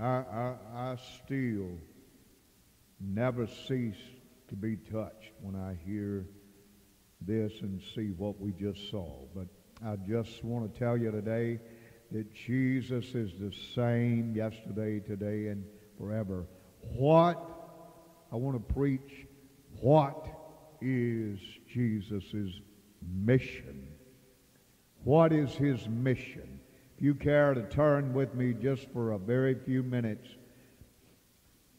I still never cease to be touched when I hear this and see what we just saw. But I just want to tell you today that Jesus is the same yesterday, today, and forever. What, I want to preach, what is Jesus' mission? What is his mission? If you care to turn with me just for a very few minutes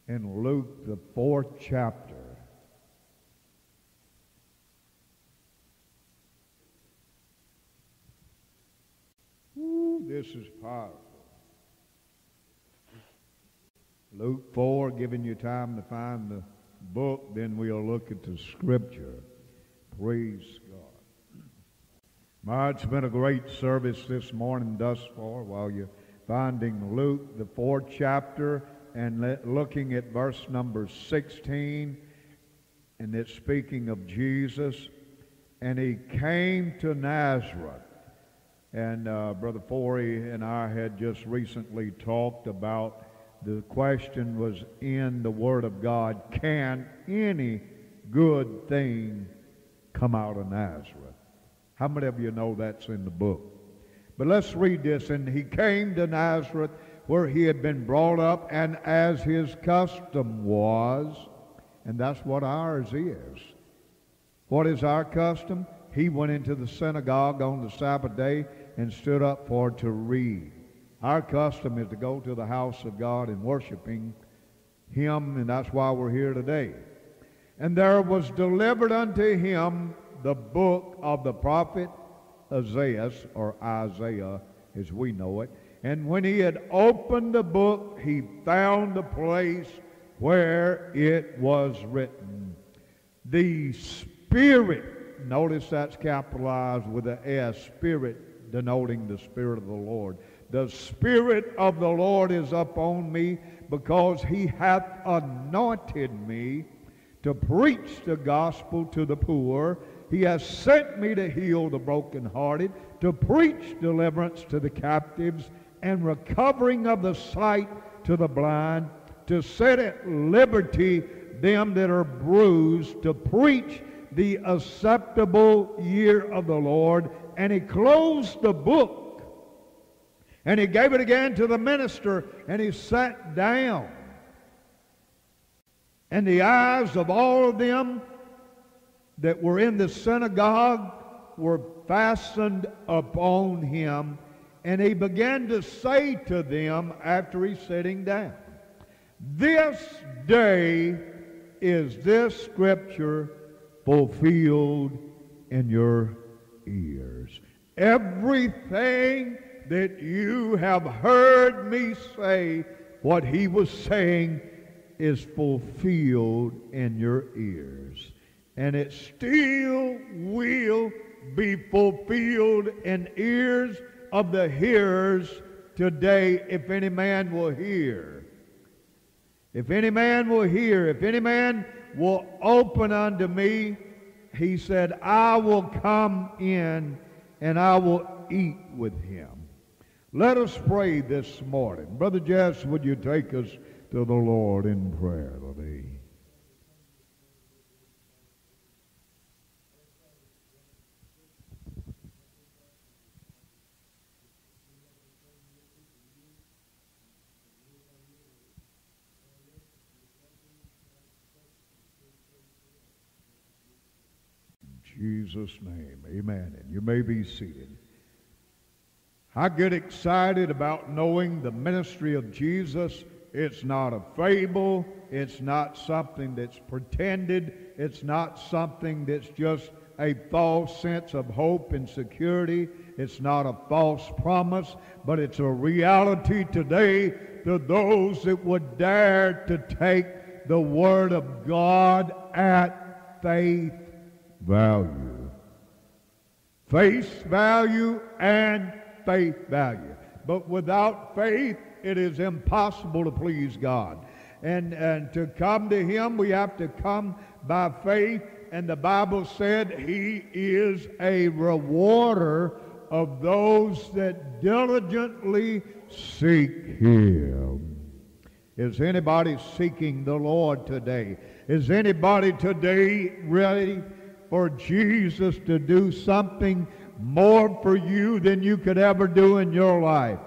in Luke, the 4th chapter. Ooh, this is powerful. Luke 4, giving you time to find the book, then we'll look at the scripture. Praise God. My, it's been a great service this morning thus far while you're finding Luke, the 4th chapter, and looking at verse number 16, and it's speaking of Jesus. And he came to Nazareth. And Brother Fory and I had just recently talked about the question was in the Word of God, can any good thing come out of Nazareth? How many of you know that's in the book? But let's read this. And he came to Nazareth where he had been brought up, and as his custom was, and that's what ours is. What is our custom? He went into the synagogue on the Sabbath day and stood up for to read. Our custom is to go to the house of God and worshiping him, and that's why we're here today. And there was delivered unto him the book of the prophet Isaiah, as we know it. And when he had opened the book, he found the place where it was written, the Spirit, notice that's capitalized with an S, Spirit, denoting the Spirit of the Lord. The Spirit of the Lord is upon me, because he hath anointed me to preach the gospel to the poor. He has sent me to heal the brokenhearted, to preach deliverance to the captives, and recovering of the sight to the blind, to set at liberty them that are bruised, to preach the acceptable year of the Lord. And he closed the book, and he gave it again to the minister, and he sat down. And the eyes of all of them that were in the synagogue were fastened upon him. And he began to say to them after he's sitting down, this day is this scripture fulfilled in your ears. Everything that you have heard me say, what he was saying is fulfilled in your ears. And it still will be fulfilled in ears of the hearers today, if any man will hear. If any man will hear, if any man will open unto me, he said, I will come in and I will eat with him. Let us pray this morning. Brother Jess, would you take us to the Lord in prayer today? In Jesus' name, amen. And you may be seated. I get excited about knowing the ministry of Jesus. It's not a fable. It's not something that's pretended. It's not something that's just a false sense of hope and security. It's not a false promise, but it's a reality today to those that would dare to take the Word of God at face value. Face value and faith value. But without faith, it is impossible to please God. And to come to him, we have to come by faith. And the Bible said he is a rewarder of those that diligently seek him. Is anybody seeking the Lord today? Is anybody today ready for Jesus to do something more for you than you could ever do in your life?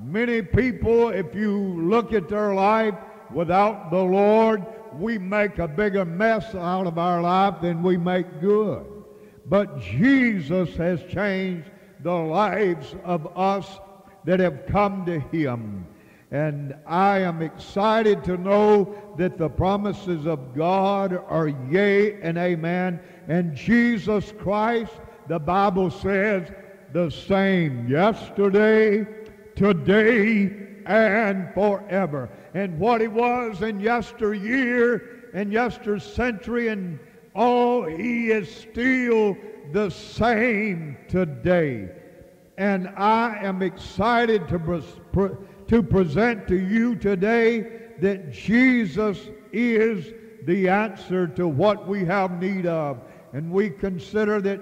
Many people, if you look at their life without the Lord, we make a bigger mess out of our life than we make good. But Jesus has changed the lives of us that have come to Him. And I am excited to know that the promises of God are yea and amen. And Jesus Christ, the Bible says, the same yesterday, today, and forever. And what He was in yesteryear and yestercentury and all, He is still the same today. And I am excited to present to you today that Jesus is the answer to what we have need of. And we consider that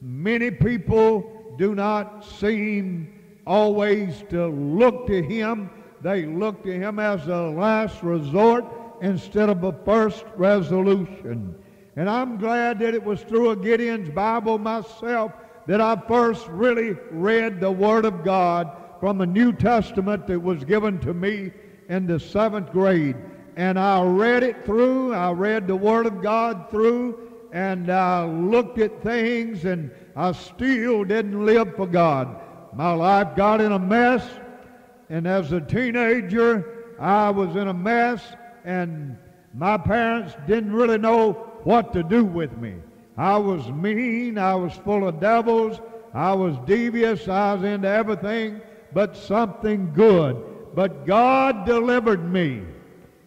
many people do not seem always to look to Him. They look to Him as a last resort instead of a first resolution. And I'm glad that it was through a Gideon's Bible myself that I first really read the Word of God from a New Testament that was given to me in the 7th grade. And I read it through, I read the Word of God through, and I looked at things, and I still didn't live for God. My life got in a mess, and as a teenager, I was in a mess, and my parents didn't really know what to do with me. I was mean, I was full of devils, I was devious, I was into everything but something good. But God delivered me.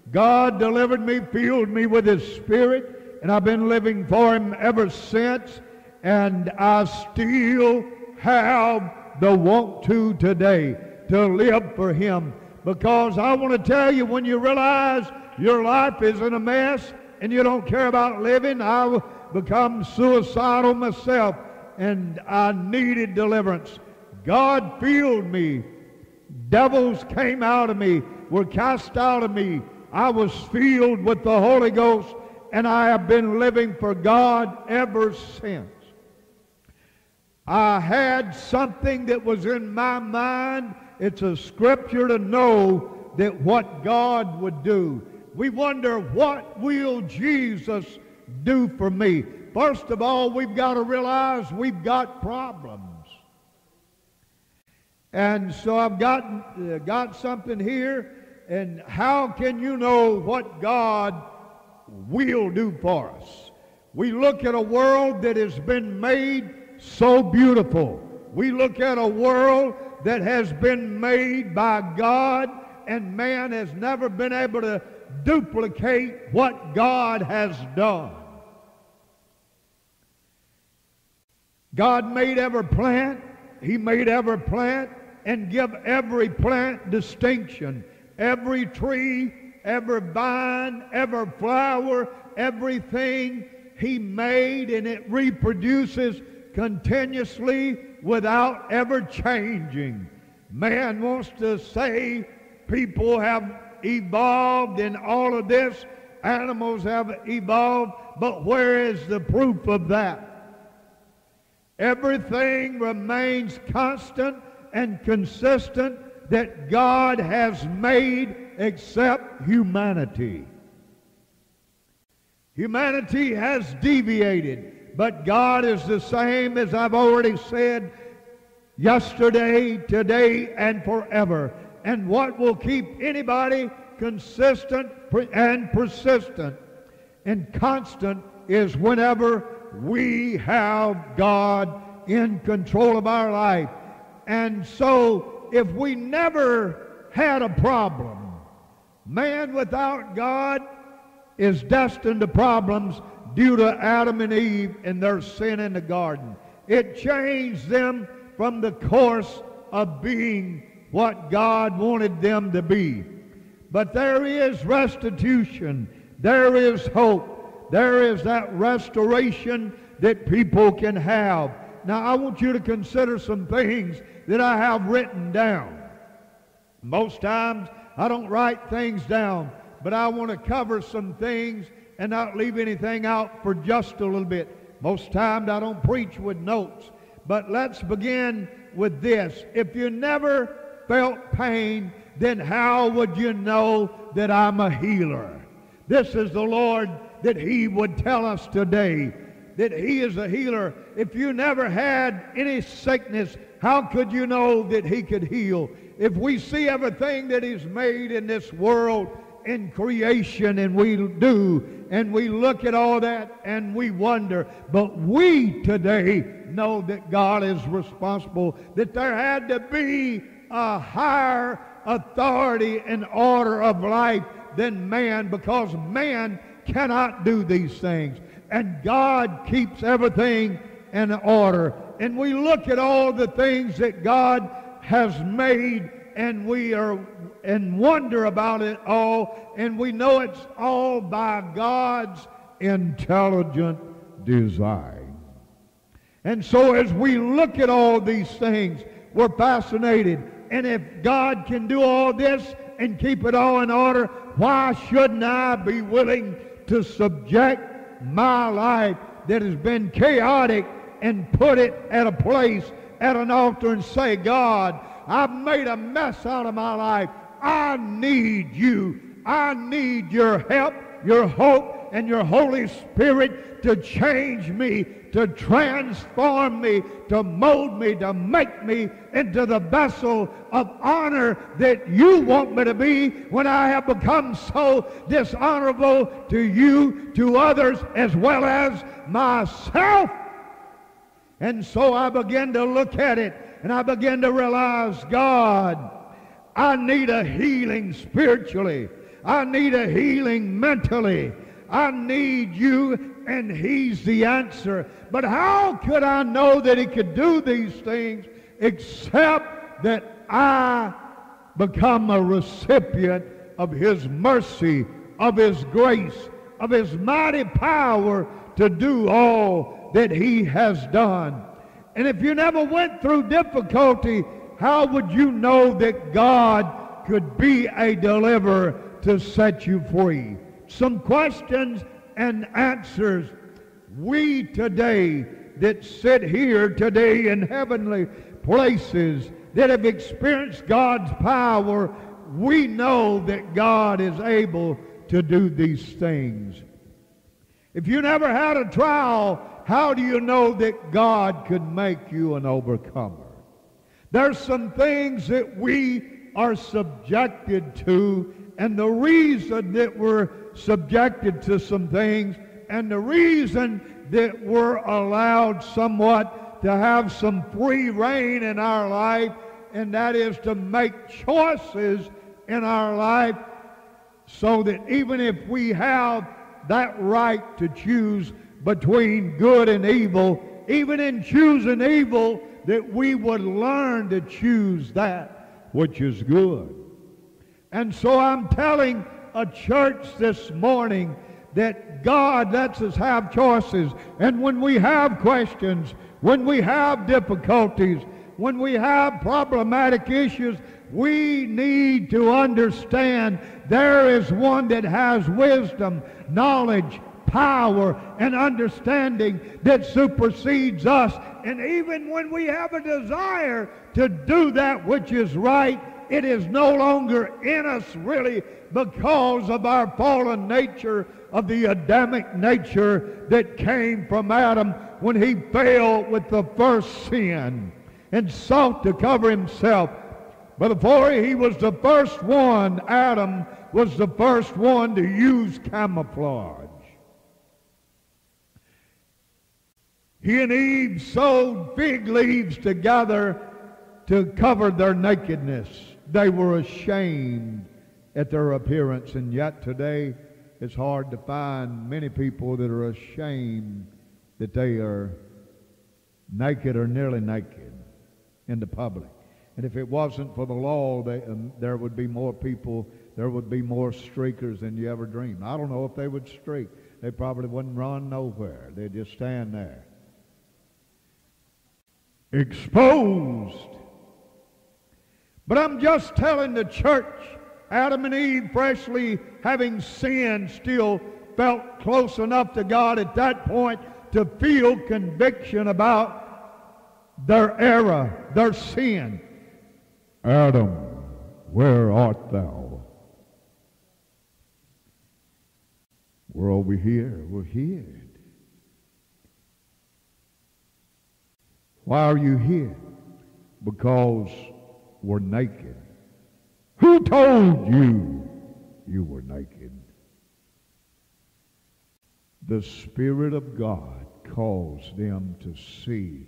God delivered me, filled me with His Spirit, and I've been living for Him ever since, and I still have the want to today to live for Him. Because I want to tell you, when you realize your life is in a mess and you don't care about living, I become suicidal myself, and I needed deliverance. God filled me. Devils came out of me, were cast out of me. I was filled with the Holy Ghost, and I have been living for God ever since. I had something that was in my mind. It's a scripture to know that what God would do. We wonder, what will Jesus do for me? First of all, we've got to realize we've got problems. And so I've got something here, and how can you know what God will do for us? We look at a world that has been made so beautiful. We look at a world that has been made by God, and man has never been able to duplicate what God has done. God made every plant. He made every plant and give every plant distinction. Every tree, every vine, every flower, everything He made, and it reproduces continuously without ever changing. Man wants to say people have evolved in all of this, animals have evolved, but where is the proof of that? Everything remains constant and consistent that God has made except humanity. Humanity has deviated. But God is the same, as I've already said, yesterday, today, and forever. And what will keep anybody consistent and persistent and constant is whenever we have God in control of our life. And so if we never had a problem, man without God is destined to problems due to Adam and Eve and their sin in the garden. It changed them from the course of being what God wanted them to be. But there is restitution. There is hope. There is that restoration that people can have. Now, I want you to consider some things that I have written down. Most times I don't write things down, but I want to cover some things and not leave anything out for just a little bit. Most times I don't preach with notes, but let's begin with this. If you never felt pain, then how would you know that I'm a healer? This is the Lord that He would tell us today, that He is a healer. If you never had any sickness, how could you know that He could heal? If we see everything that He's made in this world, in creation, and we do, and we look at all that and we wonder, but we today know that God is responsible, that there had to be a higher authority and order of life than man, because man cannot do these things, and God keeps everything in order. And we look at all the things that God has made, and we are in wonder about it all, and we know it's all by God's intelligent design. And so as we look at all these things, we're fascinated. And if God can do all this and keep it all in order, why shouldn't I be willing to subject my life that has been chaotic and put it at a place, at an altar, and say, God, I've made a mess out of my life. I need you. I need your help, your hope, and your Holy Spirit to change me, to transform me, to mold me, to make me into the vessel of honor that you want me to be when I have become so dishonorable to you, to others, as well as myself. And so I begin to look at it, and I begin to realize, God, I need a healing spiritually. I need a healing mentally. I need you, and He's the answer. But how could I know that He could do these things except that I become a recipient of His mercy, of His grace, of His mighty power to do all that He has done? And if you never went through difficulty, how would you know that God could be a deliverer to set you free? Some questions and answers. We today that sit here today in heavenly places that have experienced God's power, we know that God is able to do these things. If you never had a trial, how do you know that God could make you an overcomer? There's some things that we are subjected to, and the reason that we're subjected to some things, and the reason that we're allowed somewhat to have some free reign in our life, and that is to make choices in our life so that even if we have that right to choose between good and evil, even in choosing evil, that we would learn to choose that which is good. And so I'm telling a church this morning that God lets us have choices. And when we have questions, when we have difficulties, when we have problematic issues, we need to understand there is one that has wisdom, knowledge, power, and understanding that supersedes us. And even when we have a desire to do that which is right, it is no longer in us really because of our fallen nature, of the Adamic nature that came from Adam when he fell with the first sin and sought to cover himself. But before he was the first one, Adam was the first one to use camouflage. He and Eve sewed fig leaves together to cover their nakedness. They were ashamed at their appearance, and yet today it's hard to find many people that are ashamed that they are naked or nearly naked in the public. And if it wasn't for the law, there would be more people, there would be more streakers than you ever dreamed. I don't know if they would streak. They probably wouldn't run nowhere. They'd just stand there. Exposed. But I'm just telling the church Adam and Eve, freshly having sinned, still felt close enough to God at that point to feel conviction about their error, their sin. Adam, where art thou? We're over here. We're hid. Why are you hid? Because we're naked. Who told you you were naked? The Spirit of God caused them to see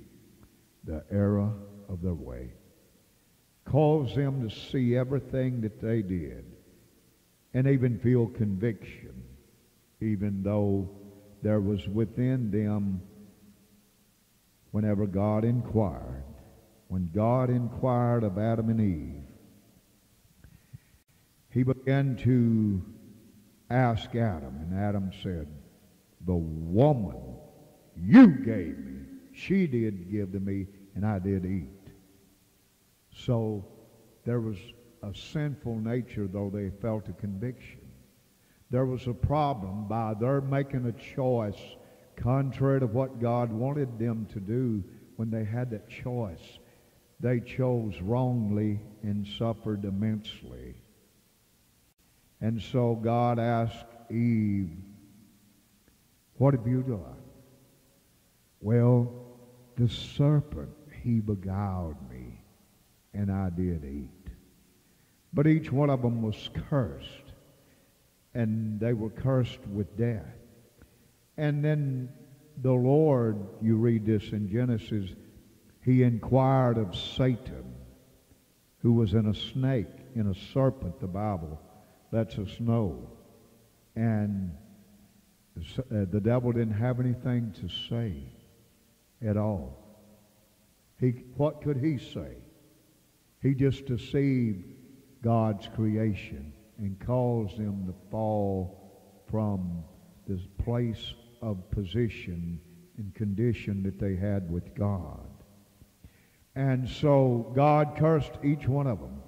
the error of their way. Caused them to see everything that they did and even feel conviction, even though there was within them, whenever God inquired, when God inquired of Adam and Eve, he began to ask Adam, and Adam said, the woman you gave me, she did give to me, and I did eat. So there was a sinful nature, though they felt a conviction. There was a problem by their making a choice contrary to what God wanted them to do. When they had that choice, they chose wrongly and suffered immensely. And so God asked Eve, what have you done? Well, the serpent, he beguiled me, and I did eat. But each one of them was cursed, and they were cursed with death. And then the Lord, you read this in Genesis, he inquired of Satan, who was in a snake, in a serpent, the Bible lets us know. And the devil didn't have anything to say at all. What could he say? He just deceived God's creation and caused them to fall from this place of position and condition that they had with God. And so God cursed each one of them.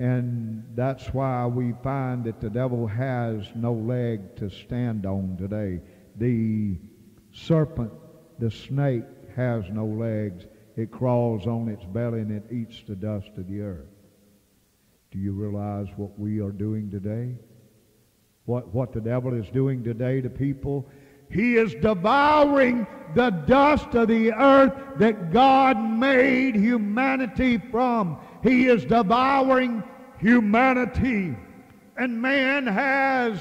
And that's why we find that the devil has no leg to stand on today. The serpent, the snake, has no legs. It crawls on its belly and it eats the dust of the earth. Do you realize what we are doing today? What the devil is doing today to people? He is devouring the dust of the earth that God made humanity from. He is devouring humanity. And mankind,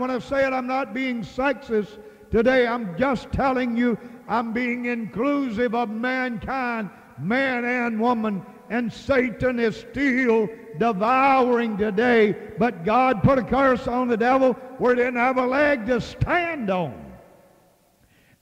when I say it, I'm not being sexist today. I'm just telling you I'm being inclusive of mankind, man and woman. And Satan is still devouring today. But God put a curse on the devil where he didn't have a leg to stand on.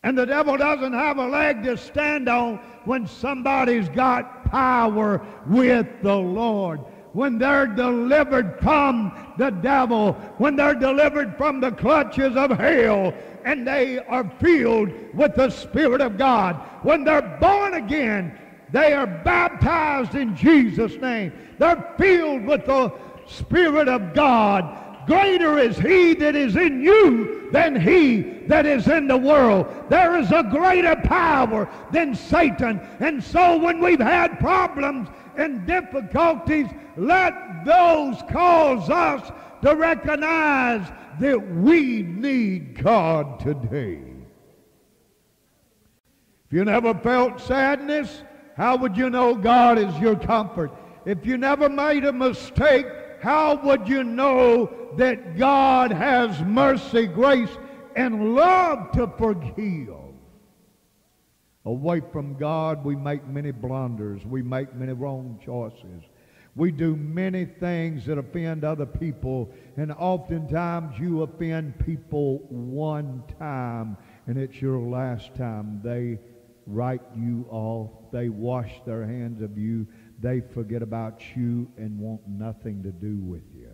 And the devil doesn't have a leg to stand on when somebody's got power with the Lord. When they're delivered from the devil, when they're delivered from the clutches of hell, and they are filled with the Spirit of God, when they're born again, they are baptized in Jesus' name. They're filled with the Spirit of God. Greater is he that is in you than he that is in the world. There is a greater power than Satan. And so when we've had problems and difficulties, let those cause us to recognize that we need God today. If you never felt sadness, how would you know God is your comfort? If you never made a mistake, how would you know that God has mercy, grace, and love to forgive? Away from God, we make many blunders. We make many wrong choices. We do many things that offend other people, and oftentimes you offend people one time, and it's your last time. They write you off. They wash their hands of you. They forget about you and want nothing to do with you.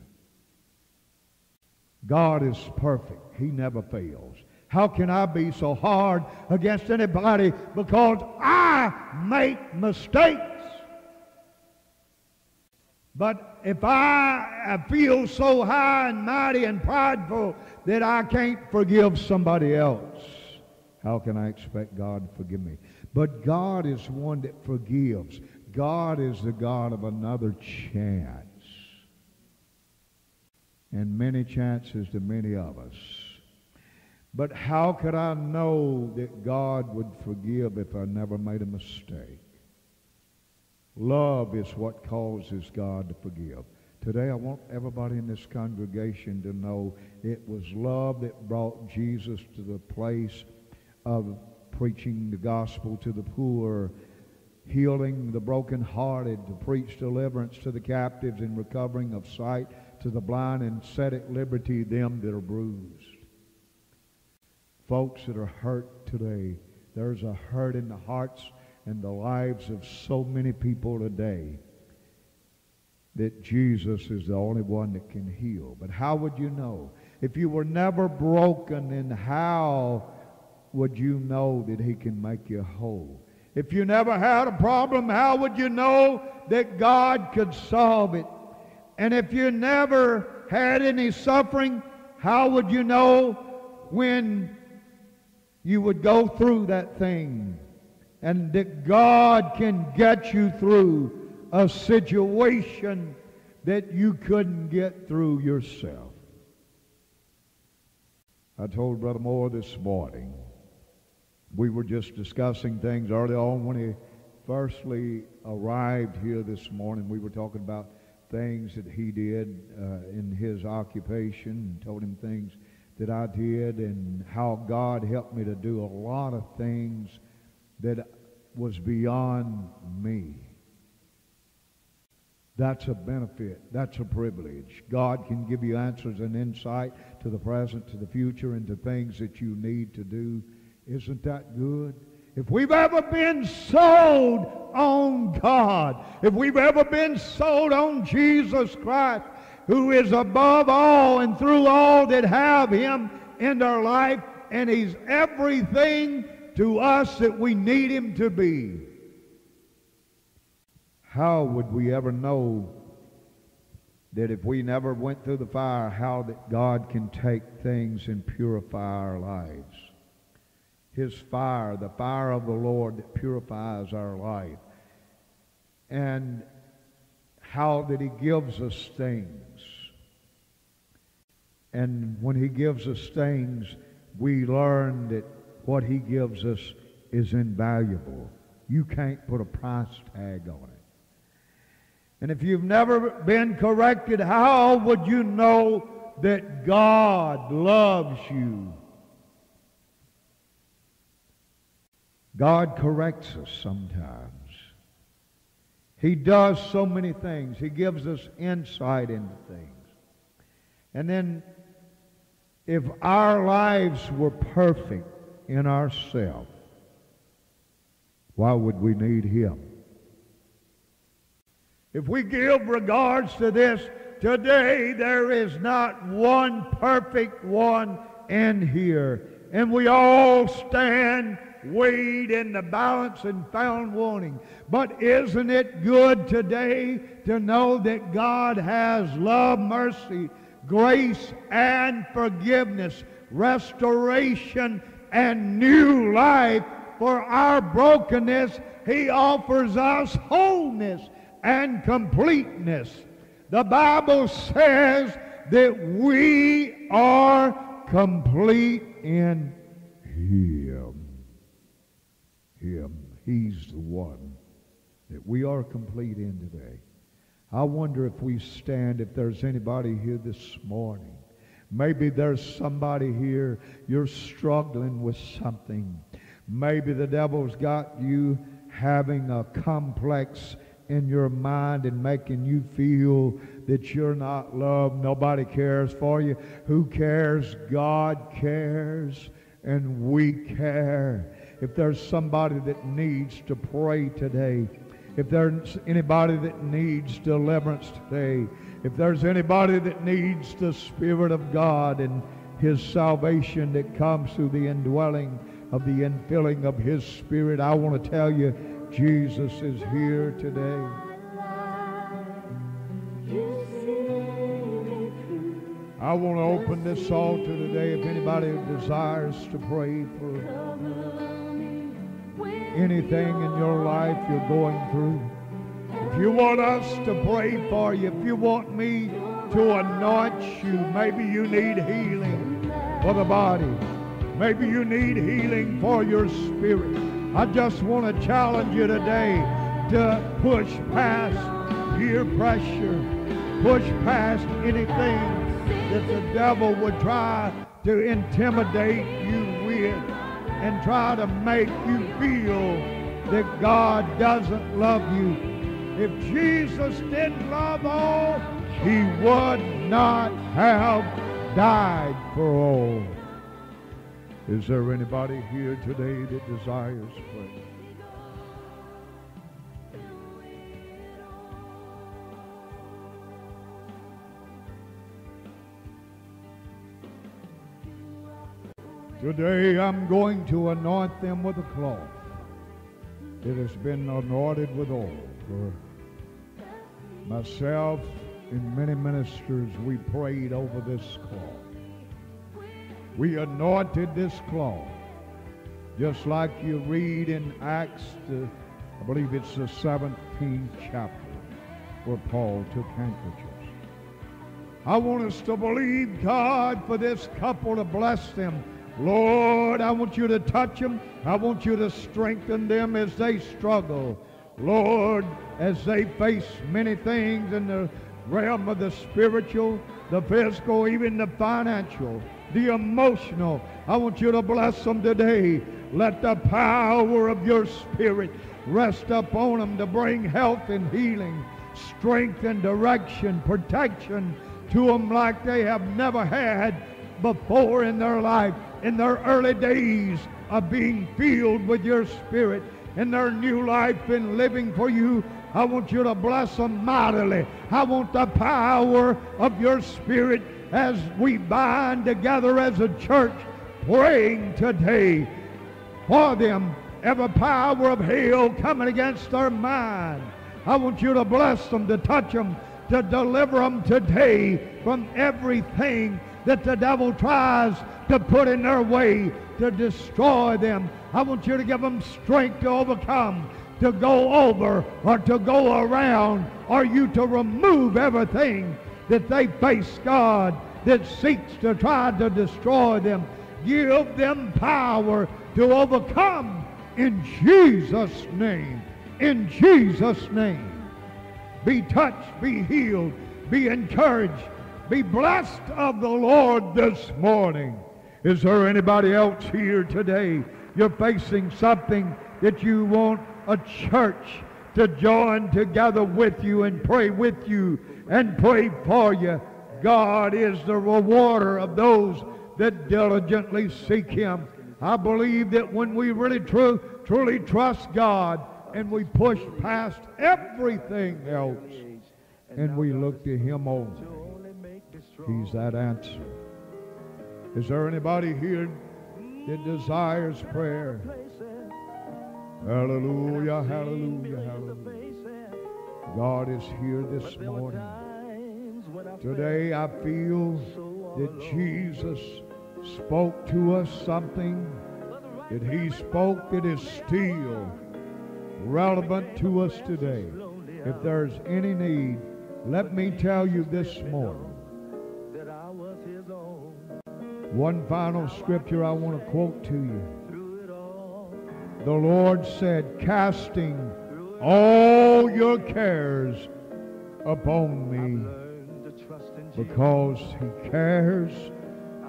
God is perfect. He never fails. How can I be so hard against anybody? Because I make mistakes. But if I feel so high and mighty and prideful that I can't forgive somebody else, how can I expect God to forgive me? But God is one that forgives. God is the God of another chance. And many chances to many of us. But how could I know that God would forgive if I never made a mistake? Love is what causes God to forgive. Today I want everybody in this congregation to know it was love that brought Jesus to the place of preaching the gospel to the poor, healing the brokenhearted, to preach deliverance to the captives and recovering of sight to the blind, and set at liberty them that are bruised. Folks that are hurt today, there's a hurt in the hearts and the lives of so many people today that Jesus is the only one that can heal. But how would you know? If you were never broken, then how would you know that He can make you whole? If you never had a problem, how would you know that God could solve it? And if you never had any suffering, how would you know when you would go through that thing? And that God can get you through a situation that you couldn't get through yourself. I told Brother Moore this morning, we were just discussing things early on when he firstly arrived here this morning. We were talking about things that he did in his occupation, and told him things that I did and how God helped me to do a lot of things that was beyond me. That's a benefit. That's a privilege. God can give you answers and insight to the present, to the future, and to things that you need to do. Isn't that good? If we've ever been sold on God, if we've ever been sold on Jesus Christ, who is above all and through all that have Him in their life, and He's everything to us that we need Him to be, how would we ever know that if we never went through the fire, how that God can take things and purify our lives? His fire, the fire of the Lord that purifies our life. And how that He gives us things. And when He gives us things, we learn that what He gives us is invaluable. You can't put a price tag on it. And if you've never been corrected, how would you know that God loves you? God corrects us sometimes. He does so many things. He gives us insight into things. And then if our lives were perfect in ourselves, why would we need Him? If we give regards to this today, there is not one perfect one in here. And we all stand weighed in the balance and found wanting. But isn't it good today to know that God has love, mercy, grace, and forgiveness, restoration, and new life for our brokenness? He offers us wholeness and completeness. The Bible says that we are complete in Him. He's the one that we are complete in today. I wonder if we stand, if there's anybody here this morning. Maybe there's somebody here, you're struggling with something. Maybe the devil's got you having a complex in your mind and making you feel that you're not loved, nobody cares for you. Who cares? God cares, and we care. If there's somebody that needs to pray today, if there's anybody that needs deliverance today, if there's anybody that needs the Spirit of God and His salvation that comes through the indwelling of the infilling of His Spirit, I want to tell you, Jesus is here today. I want to open this altar today if anybody desires to pray for anything in your life you're going through. If you want us to pray for you, if you want me to anoint you, maybe you need healing for the body. Maybe you need healing for your spirit. I just want to challenge you today to push past peer pressure, push past anything that the devil would try to intimidate you with and try to make you feel that God doesn't love you. If Jesus didn't love all, he would not have died for all. Is there anybody here today that desires prayer? Today I'm going to anoint them with a cloth that has been anointed with oil. For myself and many ministers, we prayed over this cloth. We anointed this cloth, just like you read in Acts, I believe it's the 17th chapter, where Paul took handkerchiefs. I want us to believe God for this couple to bless them. Lord, I want you to touch them. I want you to strengthen them as they struggle. Lord, as they face many things in the realm of the spiritual, the physical, even the financial, the emotional, I want you to bless them today. Let the power of your spirit rest upon them to bring health and healing, strength and direction, protection to them like they have never had before in their life. In their early days of being filled with your spirit, in their new life and living for you, I want you to bless them mightily. I want the power of your spirit as we bind together as a church praying today for them. Every power of hell coming against their mind, I want you to bless them, to touch them, to deliver them today from everything that the devil tries to put in their way to destroy them. I want you to give them strength to overcome, to go over, or to go around, or you to remove everything that they face, God, that seeks to try to destroy them. Give them power to overcome in Jesus' name. In Jesus' name. Be touched, be healed, be encouraged. Be blessed of the Lord this morning. Is there anybody else here today? You're facing something that you want a church to join together with you and pray with you and pray for you. God is the rewarder of those that diligently seek him. I believe that when we really truly trust God and we push past everything else and we look to him only, he's that answer. Is there anybody here that desires prayer? Hallelujah, hallelujah, hallelujah. God is here this morning. Today I feel that Jesus spoke to us something that he spoke that is still relevant to us today. If there's any need, let me tell you this morning. One final scripture I want to quote to you. The Lord said, casting all your cares upon me, because he cares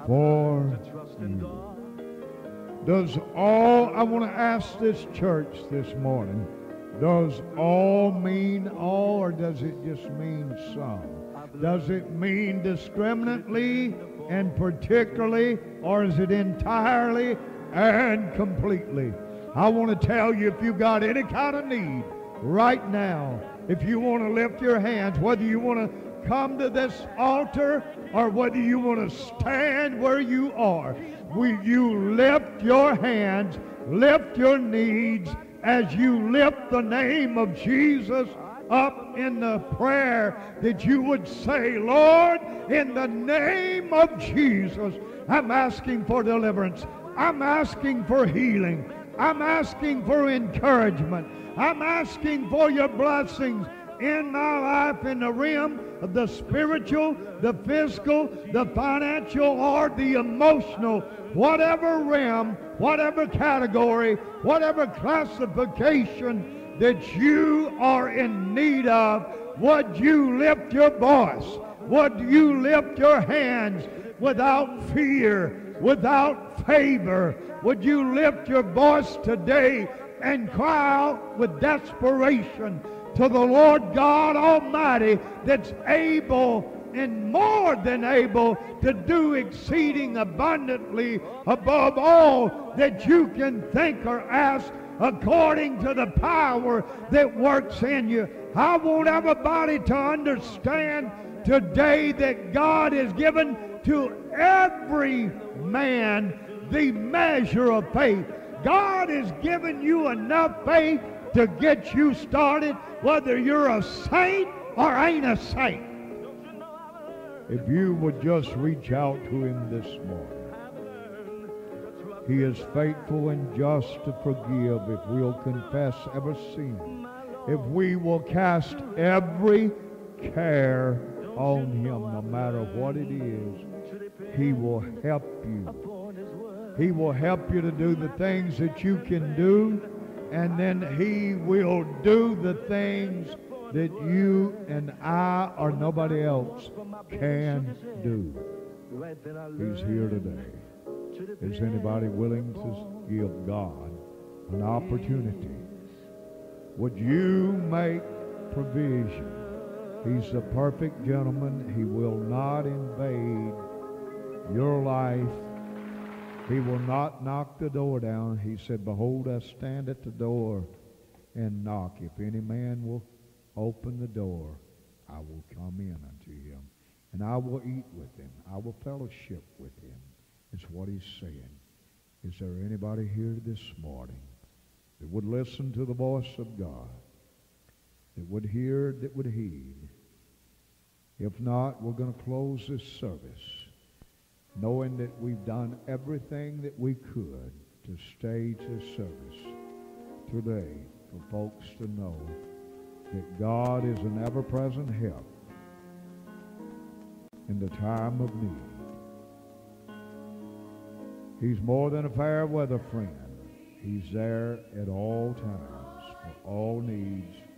for you. I want to ask this church this morning, does all mean all, or does it just mean some? Does it mean discriminately and particularly, or is it entirely and completely? I want to tell you, if you've got any kind of need right now, if you want to lift your hands, whether you want to come to this altar or whether you want to stand where you are, will you lift your hands, lift your needs as you lift the name of Jesus up in the prayer that you would say, Lord, in the name of Jesus, I'm asking for deliverance. I'm asking for healing. I'm asking for encouragement. I'm asking for your blessings in my life in the realm of the spiritual, the physical, the financial, or the emotional, whatever realm, whatever category, whatever classification that you are in need of. Would you lift your voice? Would you lift your hands without fear, without favor? Would you lift your voice today and cry out with desperation to the Lord God Almighty, that's able and more than able to do exceeding abundantly above all that you can think or ask, according to the power that works in you? I want everybody to understand today that God has given to every man the measure of faith. God has given you enough faith to get you started, whether you're a saint or ain't a saint. If you would just reach out to him this morning, he is faithful and just to forgive if we'll confess every sin, if we will cast every care on him, no matter what it is. He will help you. He will help you to do the things that you can do, and then he will do the things that you and I or nobody else can do. He's here today. Is anybody willing to give God an opportunity? Would you make provision? He's the perfect gentleman. He will not invade your life. He will not knock the door down. He said, behold, I stand at the door and knock. If any man will open the door, I will come in unto him, and I will eat with him. I will fellowship with him. It's what he's saying. Is there anybody here this morning that would listen to the voice of God, that would hear, that would heed? If not, we're going to close this service, knowing that we've done everything that we could to stage this service today for folks to know that God is an ever-present help in the time of need. He's more than a fair weather friend. He's there at all times for all needs.